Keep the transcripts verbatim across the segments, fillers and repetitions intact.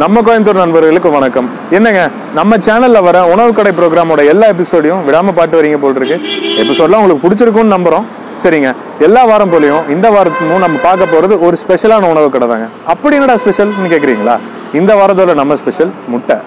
நம்ம கோயம்புத்தூர் நண்பர்களுக்கு வணக்கம். என்னங்க நம்ம சேனல்ல வர உணவு கடை ப்ரோக்ராமோட எல்லா எபிசோடையும் விடாம பாட்டு வரீங்க போல் இருக்கு. எபிசோட்லாம் உங்களுக்கு பிடிச்சிருக்கும்னு நம்புறோம். சரிங்க, எல்லா வாரம் போலையும் இந்த வாரமும் நம்ம பார்க்க போறது ஒரு ஸ்பெஷலான உணவு கடை தாங்க. அப்படி என்னடா ஸ்பெஷல்னு கேட்குறீங்களா? இந்த வாரத்தோட நம்ம ஸ்பெஷல் முட்டை.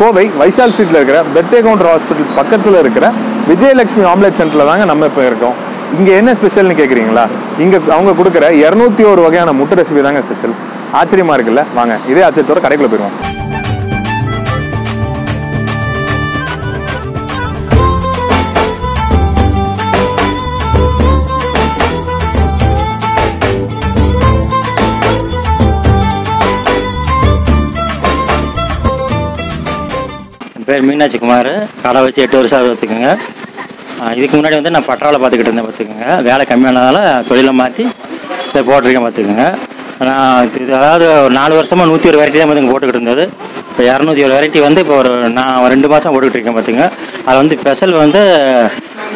கோவை வைசால் ஸ்ட்ரீட்டில் இருக்கிற பெத்தேகவுண்டர் ஹாஸ்பிட்டல் பக்கத்தில் இருக்கிற விஜயலட்சுமி ஆம்லேட் சென்டரில் தாங்க நம்ம இப்போ இருக்கோம். இங்கே என்ன ஸ்பெஷல்னு கேட்குறீங்களா? இங்கே அவங்க கொடுக்குற இரநூத்தி ஒரு வகையான முட்டை ரெசிபி தாங்க ஸ்பெஷல். ஆச்சரியமாக இருக்குல்ல? வாங்க இதே ஆச்சரியத்தோட கடைக்குள்ளே போயிடுவோம். பேர் மீனாட்சி குமார். கடை வச்சு எட்டு வருஷம் அது பார்த்துக்குங்க. இதுக்கு முன்னாடி வந்து நான் பற்றாவில் பார்த்துக்கிட்டு இருந்தேன். பார்த்துக்குங்க, வேலை கம்மியானதால் தொழிலை மாற்றி இதை போட்டிருக்கேன். பார்த்துக்குங்க, நான் இது அதாவது ஒரு நாலு வருஷமாக நூற்றி ஒரு வெரைட்டி தான் வந்து இங்கே போட்டுக்கிட்டு இருந்தது. இப்போ இரநூத்தி ஒரு வெரைட்டி வந்து இப்போ ஒரு நான் ரெண்டு மாதம் போட்டுக்கிட்டு இருக்கேன். பார்த்துங்க, அது வந்து ஸ்பெஷல் வந்து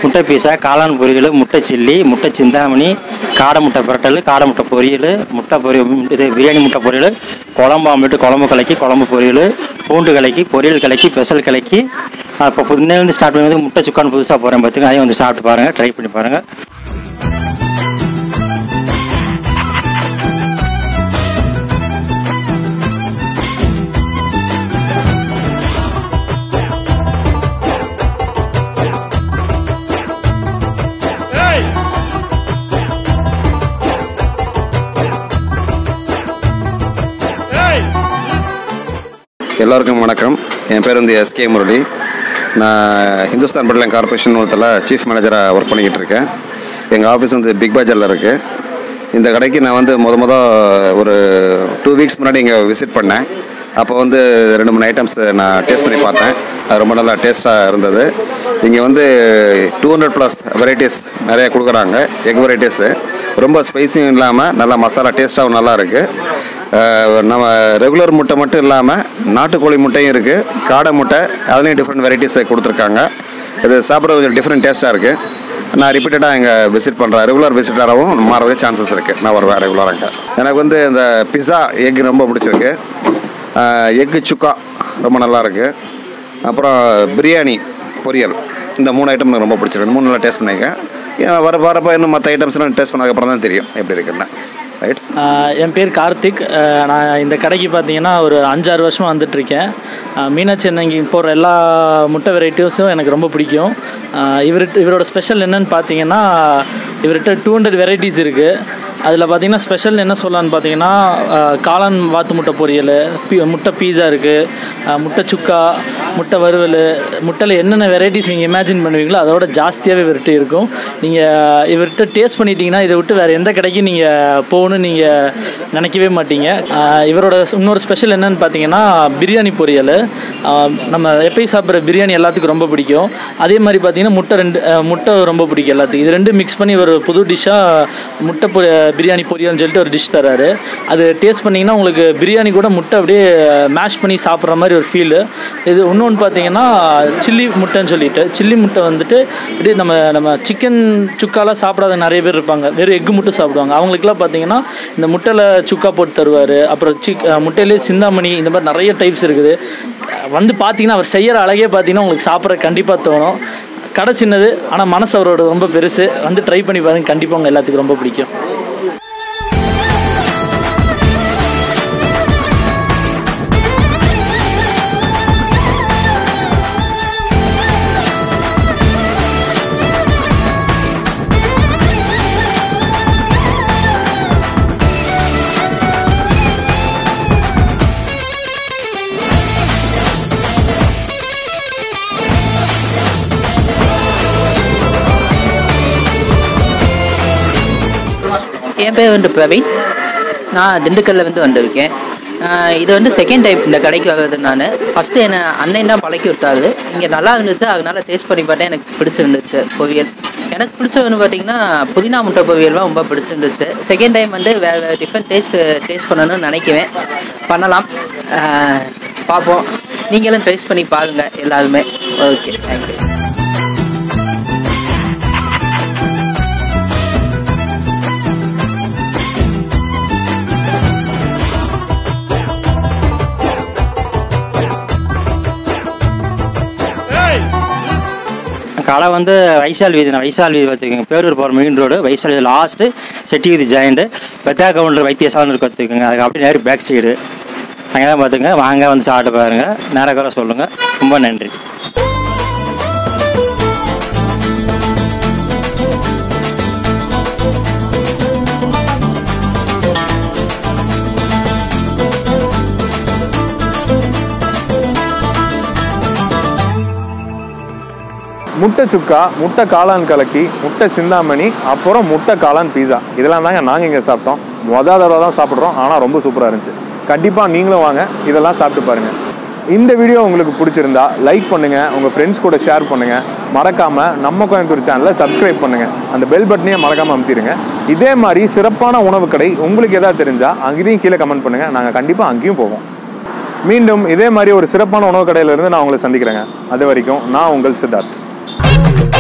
முட்டை பீஸா, காளான் பொரியல், முட்டை சில்லி, முட்டை சிந்தாமணி, காடை முட்டை புரட்டல், காடை முட்டை பொரியல், முட்டை பொரியல் இது பிரியாணி முட்டை பொரியல், குழம்பு ஆம்லெட்டு, குழம்பு கலக்கி, குழம்பு பொரியல், பூண்டு கலக்கி, பொரியல் கலக்கி, ஸ்பெஷல் கலக்கி. இப்போ புதுநேருந்து ஸ்டார்ட் பண்ணி வந்து முட்டை சுக்கான்னு புதுசாக போகிறேன். பார்த்துங்க, அதையும் வந்து சாப்பிட்டு பாருங்கள், ட்ரை பண்ணி பாருங்கள். எல்லோருக்கும் வணக்கம். என் பேர் வந்து எஸ்கே முரளி. நான் ஹிந்துஸ்தான் பெட்ரோலியம் கார்பரேஷன் ஒருத்தில் சீஃப் மேனேஜராக ஒர்க் பண்ணிக்கிட்டு இருக்கேன். எங்கள் ஆஃபீஸ் வந்து பிக் பஜாரில் இருக்குது. இந்த கடைக்கு நான் வந்து முத முத ஒரு டூ வீக்ஸ் முன்னாடி இங்கே விசிட் பண்ணேன். அப்போ வந்து ரெண்டு மூணு ஐட்டம்ஸ் நான் டேஸ்ட் பண்ணி பார்த்தேன். அது ரொம்ப நல்லா டேஸ்ட்டாக இருந்தது. இங்கே வந்து டூ ஹண்ட்ரட் ப்ளஸ் வெரைட்டிஸ் நிறையா கொடுக்குறாங்க. எக் வெரைட்டிஸு ரொம்ப ஸ்பைஸியும் இல்லாமல் நல்லா மசாலா டேஸ்ட்டாகவும் நல்லா இருக்குது. நம்ம ரெகுலர் முட்டை மட்டும் இல்லாமல் நாட்டுக்கோழி முட்டையும் இருக்குது, காடை முட்டை, அதுலேயும் டிஃப்ரெண்ட் வெரைட்டிஸை கொடுத்துருக்காங்க. இது சாப்பிட்ற கொஞ்சம் டிஃப்ரெண்ட் டேஸ்ட்டாக இருக்குது. நான் ரிப்பீட்டடாக இங்கே விசிட் பண்ணுறேன். ரெகுலர் விசிட்டராகவும் மாறதுக்கு சான்சஸ் இருக்குது. நான் வருவேன் ரெகுலராக. எனக்கு வந்து இந்த பிஸா எக்கு ரொம்ப பிடிச்சிருக்கு. எக்கு சுக்கா ரொம்ப நல்லாயிருக்கு. அப்புறம் பிரியாணி பொரியல், இந்த மூணு ஐட்டம் எனக்கு ரொம்ப பிடிச்சிருக்கு. இந்த மூணு நல்லா டேஸ்ட் பண்ணியிருக்கேன். வர வரப்போ இன்னும் மற்ற ஐட்டம்ஸ்லாம் டேஸ்ட் பண்ணதுக்கப்புறம் தான் தெரியும் எப்படி இருக்குன்னா. என் பேர் கார்த்திக். நான் இந்த கடைக்கு பார்த்தீங்கன்னா ஒரு அஞ்சாறு வருஷமாக வந்துட்டுருக்கேன். மீனாட்சி அண்ணங்கி போடுற எல்லா முட்டை வெரைட்டிஸும் எனக்கு ரொம்ப பிடிக்கும். இவர் இவரோட ஸ்பெஷல் என்னன்னு பார்த்தீங்கன்னா, இவர்கிட்ட டூ ஹண்ட்ரட் வெரைட்டிஸ் இருக்குது. அதில் பார்த்தீங்கன்னா ஸ்பெஷல் என்ன சொல்லலான்னு பார்த்தீங்கன்னா, காளான் வாத்து முட்டை பொரியல், பி முட்டை பீஸா இருக்குது, முட்டை சுக்கா, முட்டை வறுவல், முட்டையில் என்னென்ன வெரைட்டிஸ் நீங்கள் இமேஜின் பண்ணுவீங்களோ அதோட ஜாஸ்தியாகவே இவர்கிட்ட இருக்கும். நீங்கள் இவர்கிட்ட டேஸ்ட் பண்ணிட்டீங்கன்னா இதை விட்டு வேறு எந்த கடைக்கும் நீங்கள் போகணும்னு நீங்கள் நினைக்கவே மாட்டீங்க. இவரோட இன்னொரு ஸ்பெஷல் என்னன்னு பார்த்தீங்கன்னா பிரியாணி பொரியல். நம்ம எப்பயும் சாப்பிட்ற பிரியாணி எல்லாத்துக்கும் ரொம்ப பிடிக்கும். அதே மாதிரி பார்த்தீங்கன்னா முட்டை ரெண்டு முட்டை ரொம்ப பிடிக்கும் எல்லாத்துக்கும். இது ரெண்டும் மிக்ஸ் பண்ணி ஒரு புது டிஷ்ஷாக முட்டை பொ பிரியாணி பொரியல்னு சொல்லிட்டு ஒரு டிஷ் தராரு. அது டேஸ்ட் பண்ணிங்கன்னா உங்களுக்கு பிரியாணி கூட முட்டை அப்படியே மேஷ் பண்ணி சாப்பிட்ற மாதிரி ஒரு ஃபீலு. இது ஒன்று ஒன்று பார்த்தீங்கன்னா சில்லி முட்டைன்னு சொல்லிட்டு, சில்லி முட்டை வந்துட்டு இப்படி நம்ம நம்ம சிக்கன் சுக்காலாம் சாப்பிடாத நிறைய பேர் இருப்பாங்க, வெறும் எக்கு முட்டை சாப்பிடுவாங்க. அவங்களுக்குலாம் பார்த்தீங்கன்னா இந்த முட்டையில் சுக்கா போட்டு தருவார். அப்புறம் சிக் முட்டையிலே சிந்தாமணி, இந்த மாதிரி நிறைய டைப்ஸ் இருக்குது. வந்து பார்த்தீங்கன்னா அவர் செய்கிற அழகே பார்த்தீங்கன்னா உங்களுக்கு சாப்பிட்ற கண்டிப்பாக தோணும். கடை சின்னது ஆனால் மனசு அவரோட ரொம்ப பெருசு. வந்து ட்ரை பண்ணி பாருங்கள், கண்டிப்பாக அவங்க எல்லாத்துக்கும் ரொம்ப பிடிக்கும். என் பேர் வந்து பிரவீன். நான் திண்டுக்கல்லில் வந்து வந்திருக்கேன். இது வந்து செகண்ட் டைப் இந்த கடைக்கு வர்றது. நான் ஃபஸ்ட்டு என்னை அண்ணன் தான் பழக்கி விட்டாரு. இங்கே நல்லா இருந்துச்சு, அதனால டேஸ்ட் பண்ணி பார்த்தேன், எனக்கு பிடிச்சிருந்துச்சு. பொவியல் எனக்கு பிடிச்சதுன்னு பார்த்தீங்கன்னா புதினா முட்டை பொவியல்லாம் ரொம்ப பிடிச்சிருந்துச்சு. செகண்ட் டைம் வந்து வேறு டிஃப்ரெண்ட் டேஸ்ட் டேஸ்ட் பண்ணணும்னு நினைக்குவேன், பண்ணலாம், பார்ப்போம். நீங்களும் டேஸ்ட் பண்ணி பாருங்கள் எல்லாருமே. Okay, thank you. கடை வந்து வைசால் வீதி, வைசால் வீதி பார்த்துக்கோங்க, பேரூர் போகிற மெயின் ரோடு, வைசால் வீதி லாஸ்ட்டு, செட்டி வீதி ஜாயிண்ட்டு, பெத்தா கவுண்டர் வைத்தியசாலன்னு இருக்கு பார்த்துக்கோங்க. அதுக்கு அப்படியே நேரம் பேக் சைடு அங்கே தான் பார்த்துங்க. வாங்க வந்து சாப்பிட்டு பாருங்கள், நேரம் குறை சொல்லுங்கள். ரொம்ப நன்றி. முட்டை சுக்கா, முட்டை காளான் கலக்கி, முட்டை சிந்தாமணி, அப்புறம் முட்டை காளான் பீஸா, இதெல்லாம் தாங்க நாங்கள் இங்கே சாப்பிட்டோம். மொதல் தடவை தான் சாப்பிட்றோம், ஆனால் ரொம்ப சூப்பராக இருந்துச்சு. கண்டிப்பாக நீங்களும் வாங்க, இதெல்லாம் சாப்பிட்டு பாருங்கள். இந்த வீடியோ உங்களுக்கு பிடிச்சிருந்தா லைக் பண்ணுங்கள், உங்கள் ஃப்ரெண்ட்ஸ் கூட ஷேர் பண்ணுங்கள். மறக்காமல் நம்ம கோயம்புத்தூர் சேனலை சப்ஸ்கிரைப் பண்ணுங்கள், அந்த பெல் பட்டனையே மறக்காமல் அமுத்திடுங்க. இதே மாதிரி சிறப்பான உணவு கடை உங்களுக்கு எதாவது தெரிஞ்சால் அங்கேயும் கீழே கமெண்ட் பண்ணுங்கள், நாங்கள் கண்டிப்பாக அங்கேயும் போவோம். மீண்டும் இதே மாதிரி ஒரு சிறப்பான உணவு கடையிலேருந்து நான் உங்களை சந்திக்கிறேங்க. அது வரைக்கும் நான் உங்கள் சித்தார்த்.